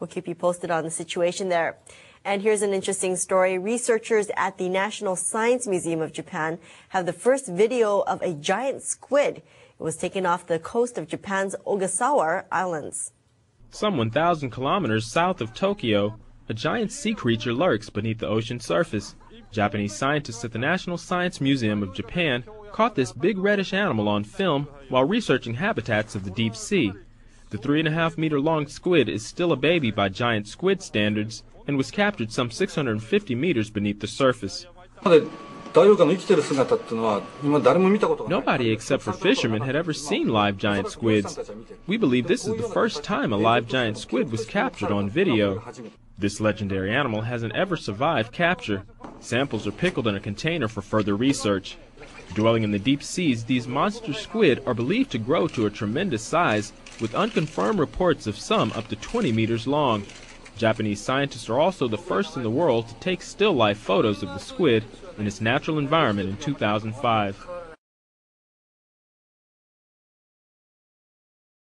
We'll keep you posted on the situation there. And here's an interesting story. Researchers at the National Science Museum of Japan have the first video of a giant squid. It was taken off the coast of Japan's Ogasawara Islands. Some 1,000 kilometers south of Tokyo, a giant sea creature lurks beneath the ocean surface. Japanese scientists at the National Science Museum of Japan caught this big reddish animal on film while researching habitats of the deep sea. The 3.5-meter-long squid is still a baby by giant squid standards, and was captured some 650 meters beneath the surface. Nobody except for fishermen had ever seen live giant squids. We believe this is the first time a live giant squid was captured on video. This legendary animal hasn't ever survived capture. Samples are pickled in a container for further research. Dwelling in the deep seas, these monster squid are believed to grow to a tremendous size, with unconfirmed reports of some up to 20 meters long. Japanese scientists are also the first in the world to take still life photos of the squid in its natural environment in 2005.